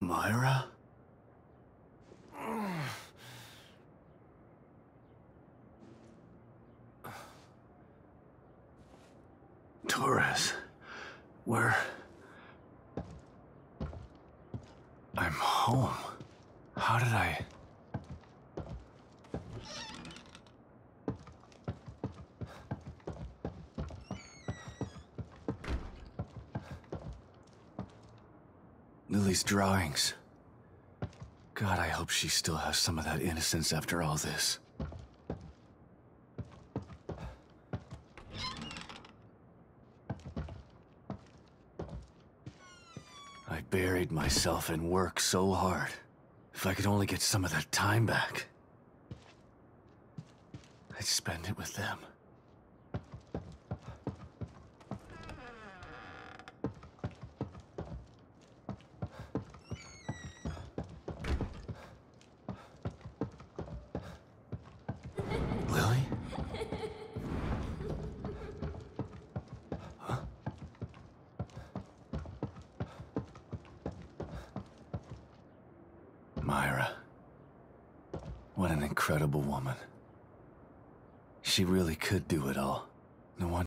Myra? Torres, where... I'm home. How did I... Lily's drawings. God, I hope she still has some of that innocence after all this. I buried myself in work so hard. If I could only get some of that time back, I'd spend it with them. Myra. What an incredible woman. She really could do it all. No wonder.